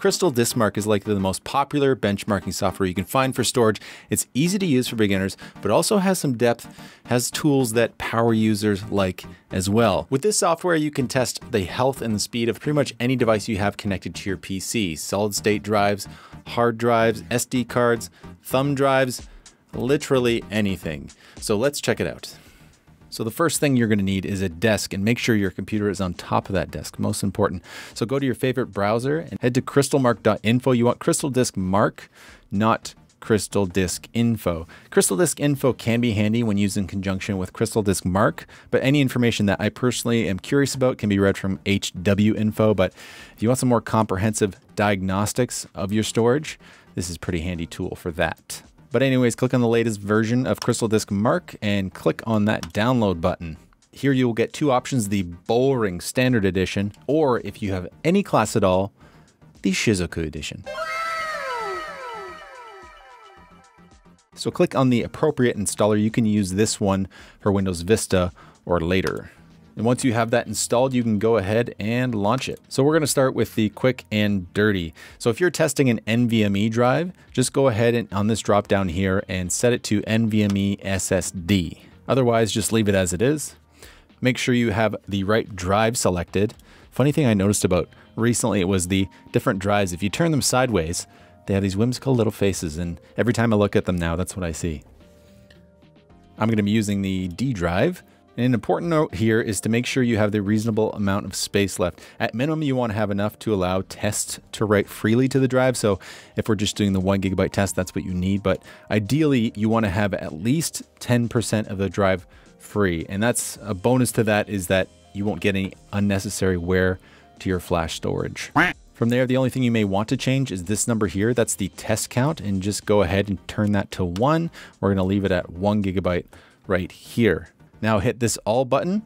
CrystalDiskMark is likely the most popular benchmarking software you can find for storage. It's easy to use for beginners, but also has some depth, has tools that power users like as well. With this software, you can test the health and the speed of pretty much any device you have connected to your PC. Solid state drives, hard drives, SD cards, thumb drives, literally anything. So let's check it out. So the first thing you're going to need is a desk, and make sure your computer is on top of that desk, most important. So go to your favorite browser and head to crystalmark.info. You want CrystalDiskMark, not CrystalDiskInfo. CrystalDiskInfo can be handy when used in conjunction with CrystalDiskMark, but any information that I personally am curious about can be read from HWInfo. But if you want some more comprehensive diagnostics of your storage, this is a pretty handy tool for that. But anyways, click on the latest version of CrystalDiskMark and click on that download button. Here you will get two options, the boring standard edition, or if you have any class at all, the Shizuku edition. So click on the appropriate installer. You can use this one for Windows Vista or later. And once you have that installed, you can go ahead and launch it. So we're going to start with the quick and dirty. So if you're testing an NVMe drive, just go ahead and on this drop down here and set it to NVMe SSD. Otherwise, just leave it as it is. Make sure you have the right drive selected. Funny thing I noticed about recently, it was the different drives. If you turn them sideways, they have these whimsical little faces. And every time I look at them now, that's what I see. I'm going to be using the D drive. And an important note here is to make sure you have the reasonable amount of space left. At minimum, you want to have enough to allow tests to write freely to the drive. So if we're just doing the 1 GB test, that's what you need. But ideally, you want to have at least 10% of the drive free. And that's a bonus to that is that you won't get any unnecessary wear to your flash storage. From there, the only thing you may want to change is this number here. That's the test count. And just go ahead and turn that to 1. We're going to leave it at 1 GB right here. Now hit this all button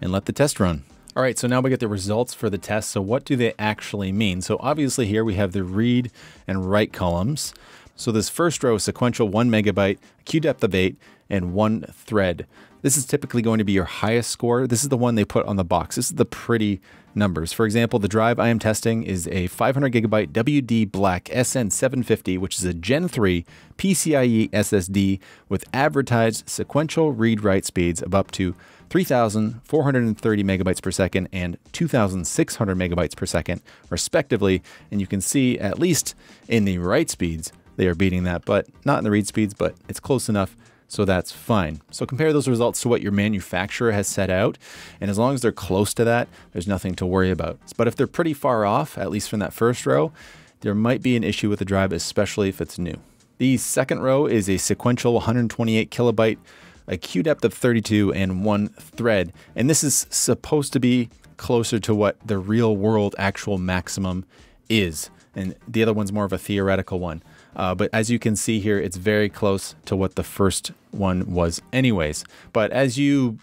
and let the test run. All right, so now we get the results for the test. So what do they actually mean? So obviously here we have the read and write columns. So this first row is sequential 1 MB, queue depth of 8, and 1 thread. This is typically going to be your highest score. This is the one they put on the box. This is the pretty numbers. For example, the drive I am testing is a 500 GB WD Black SN750, which is a Gen 3 PCIe SSD with advertised sequential read-write speeds of up to 3,430 MB/s and 2,600 MB/s, respectively. And you can see, at least in the write speeds, they are beating that, but not in the read speeds, but it's close enough. So that's fine. So compare those results to what your manufacturer has set out. And as long as they're close to that, there's nothing to worry about. But if they're pretty far off, at least from that first row, there might be an issue with the drive, especially if it's new. The second row is a sequential 128 KB, a queue depth of 32, and 1 thread. And this is supposed to be closer to what the real world actual maximum is. And the other one's more of a theoretical one. But as you can see here, it's very close to what the first one was anyways. But as you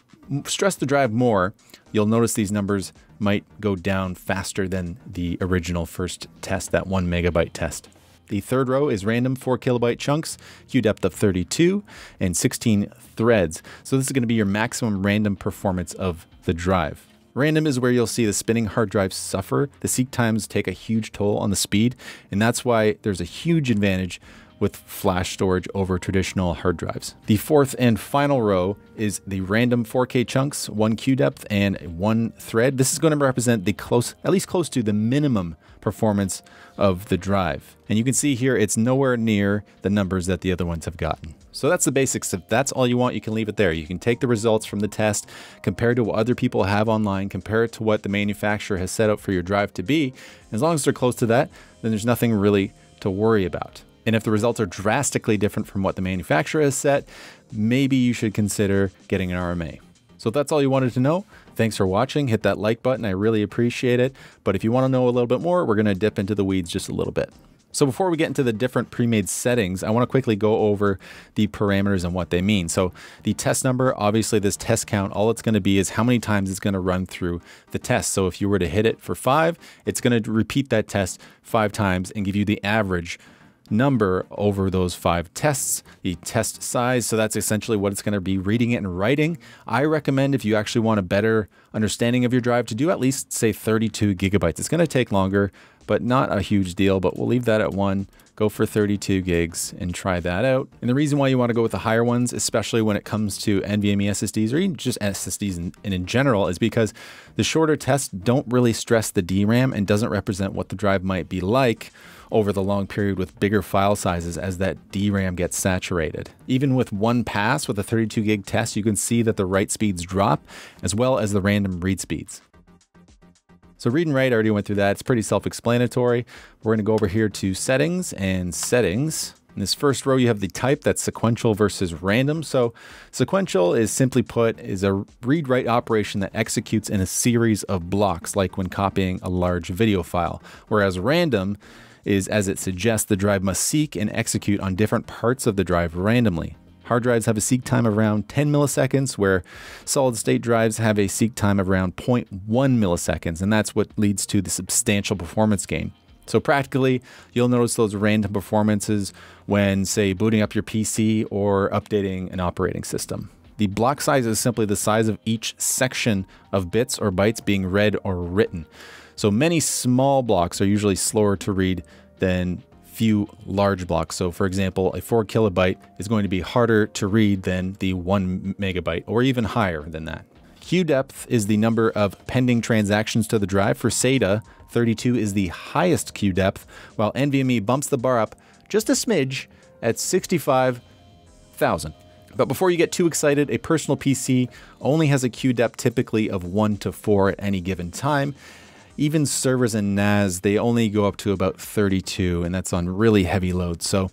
stress the drive more, you'll notice these numbers might go down faster than the original first test, that 1 MB test. The third row is random 4 KB chunks, queue depth of 32, and 16 threads. So this is going to be your maximum random performance of the drive. Random is where you'll see the spinning hard drives suffer. The seek times take a huge toll on the speed, and that's why there's a huge advantage with flash storage over traditional hard drives. The fourth and final row is the random 4K chunks, 1 queue depth, and 1 thread. This is going to represent the close, at least close to the minimum performance of the drive. And you can see here, it's nowhere near the numbers that the other ones have gotten. So that's the basics. If that's all you want, you can leave it there. You can take the results from the test, compare to what other people have online, compare it to what the manufacturer has set out for your drive to be. As long as they're close to that, then there's nothing really to worry about. And if the results are drastically different from what the manufacturer has set, maybe you should consider getting an RMA. So if that's all you wanted to know, thanks for watching. Hit that like button. I really appreciate it. But if you want to know a little bit more, we're going to dip into the weeds just a little bit. So before we get into the different pre-made settings, I want to quickly go over the parameters and what they mean. So the test number, obviously this test count, all it's going to be is how many times it's going to run through the test. So if you were to hit it for 5, it's going to repeat that test 5 times and give you the average number over those 5 tests, the test size. So that's essentially what it's going to be reading it and writing. I recommend if you actually want a better understanding of your drive to do at least say 32 GB. It's going to take longer, but not a huge deal, but we'll leave that at 1. Go for 32 gigs and try that out. And the reason why you want to go with the higher ones, especially when it comes to NVMe SSDs or even just SSDs in general, is because the shorter tests don't really stress the DRAM and doesn't represent what the drive might be like over the long period with bigger file sizes as that DRAM gets saturated. Even with one pass with a 32 gig test, you can see that the write speeds drop as well as the random read speeds. So read and write, I already went through that. It's pretty self-explanatory. We're gonna go over here to settings and settings. In this first row, you have the type that's sequential versus random. So sequential is simply put is a read-write operation that executes in a series of blocks, like when copying a large video file. Whereas random is, as it suggests, the drive must seek and execute on different parts of the drive randomly. Hard drives have a seek time of around 10 milliseconds, where solid state drives have a seek time of around 0.1 milliseconds, and that's what leads to the substantial performance gain. So practically, you'll notice those random performances when, say, booting up your PC or updating an operating system. The block size is simply the size of each section of bits or bytes being read or written. So many small blocks are usually slower to read than few large blocks. So for example, a 4 kilobyte is going to be harder to read than the 1 megabyte or even higher than that. Queue depth is the number of pending transactions to the drive. For SATA, 32 is the highest queue depth, while NVMe bumps the bar up just a smidge at 65,000. But before you get too excited, a personal PC only has a queue depth typically of 1 to 4 at any given time. Even servers and NAS, they only go up to about 32, and that's on really heavy loads. So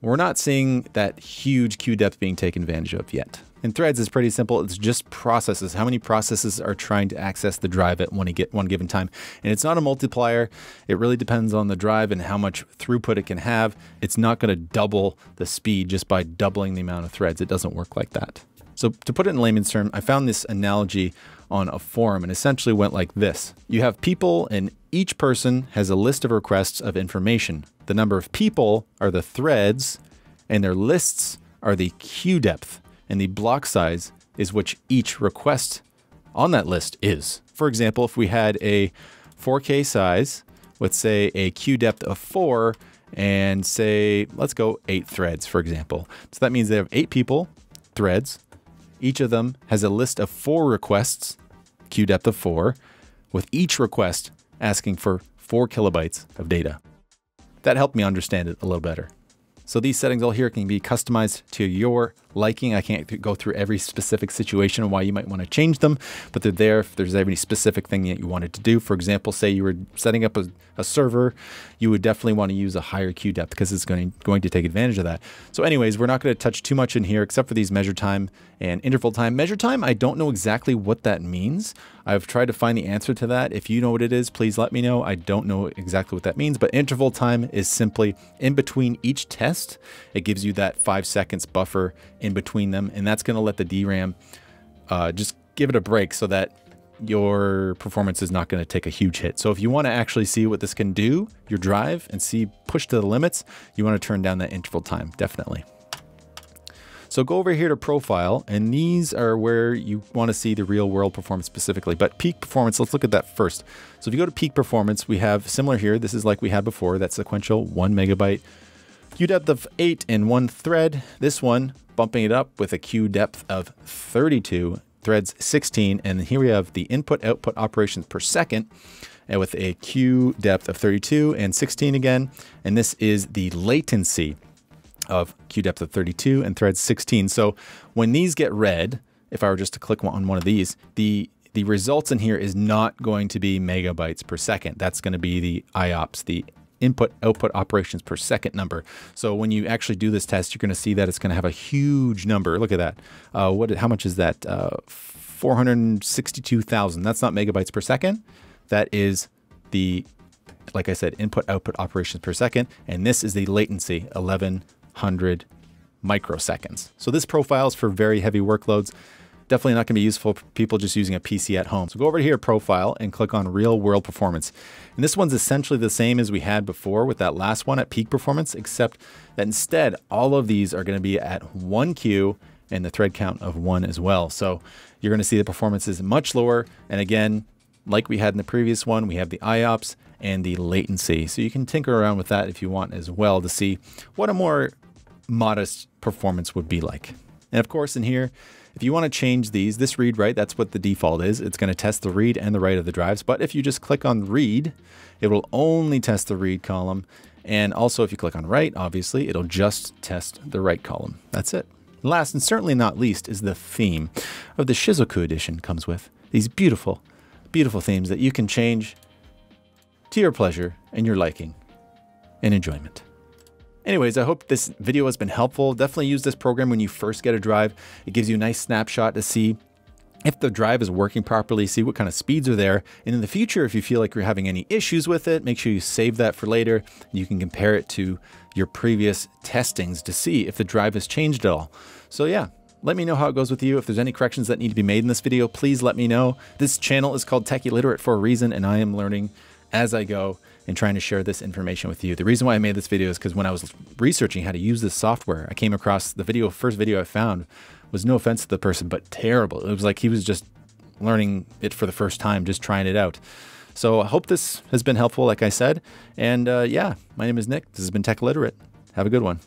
we're not seeing that huge queue depth being taken advantage of yet. And threads is pretty simple. It's just processes. How many processes are trying to access the drive at one given time? And it's not a multiplier. It really depends on the drive and how much throughput it can have. It's not going to double the speed just by doubling the amount of threads. It doesn't work like that. So to put it in layman's term, I found this analogy on a forum and essentially went like this. You have people and each person has a list of requests of information. The number of people are the threads and their lists are the queue depth, and the block size is which each request on that list is. For example, if we had a 4K size, let's say a queue depth of 4 and say, let's go 8 threads, for example. So that means they have 8 people, threads. Each of them has a list of 4 requests, queue depth of 4, with each request asking for 4 kilobytes of data. That helped me understand it a little better. So these settings all here can be customized to your liking. I can't go through every specific situation and why you might want to change them, but they're there if there's any specific thing that you wanted to do. For example, say you were setting up a server, you would definitely want to use a higher queue depth because it's going to take advantage of that. So anyways, we're not going to touch too much in here except for these measure time and interval time. Measure time, I don't know exactly what that means. I've tried to find the answer to that. If you know what it is, please let me know. I don't know exactly what that means, but interval time is simply in between each test. It gives you that 5 seconds buffer in between them, and that's going to let the DRAM just give it a break so that your performance is not going to take a huge hit. So if you want to actually see what this can do, your drive, and see push to the limits, you want to turn down that interval time, definitely. So go over here to profile, and these are where you want to see the real world performance specifically, but peak performance, let's look at that first. So if you go to peak performance, we have similar here. This is like we had before, that sequential 1 megabyte queue depth of 8 and 1 thread. This one, bumping it up with a queue depth of 32, threads 16, and here we have the input-output operations per second, and with a queue depth of 32 and 16 again, and this is the latency of queue depth of 32 and thread 16. So when these get read, if I were just to click on one of these, the results in here is not going to be megabytes per second. That's going to be the IOPS, the input-output operations per second number. So when you actually do this test, you're going to see that it's going to have a huge number. Look at that. How much is that? 462,000. That's not megabytes per second. That is the, like I said, input-output operations per second. And this is the latency, 1100 microseconds. So this profile is for very heavy workloads. Definitely not going to be useful for people just using a PC at home. So go over here to Profile and click on Real World Performance. And this one's essentially the same as we had before with that last one at peak performance, except that instead all of these are going to be at 1 queue and the thread count of 1 as well. So you're going to see the performance is much lower. And again, like we had in the previous one, we have the IOPS and the latency. So you can tinker around with that if you want as well to see what a more modest performance would be like. And of course in here, if you want to change these, this read write, that's what the default is. It's going to test the read and the write of the drives. But if you just click on read, it will only test the read column. And also if you click on write, obviously, it'll just test the write column. That's it. Last and certainly not least is the theme of the Shizuku Edition. Comes with these beautiful, beautiful themes that you can change to your pleasure and your liking and enjoyment. Anyways, I hope this video has been helpful. Definitely use this program when you first get a drive. It gives you a nice snapshot to see if the drive is working properly, see what kind of speeds are there. And in the future, if you feel like you're having any issues with it, make sure you save that for later. You can compare it to your previous testings to see if the drive has changed at all. So yeah, let me know how it goes with you. If there's any corrections that need to be made in this video, please let me know. This channel is called Tech Illiterate for a reason, and I am learning as I go and trying to share this information with you. The reason why I made this video is because when I was researching how to use this software, I came across the video, first video I found was, no offense to the person, but terrible. It was like he was just learning it for the first time, just trying it out. So I hope this has been helpful, like I said. And yeah, my name is Nick. This has been Tech Illiterate. Have a good one.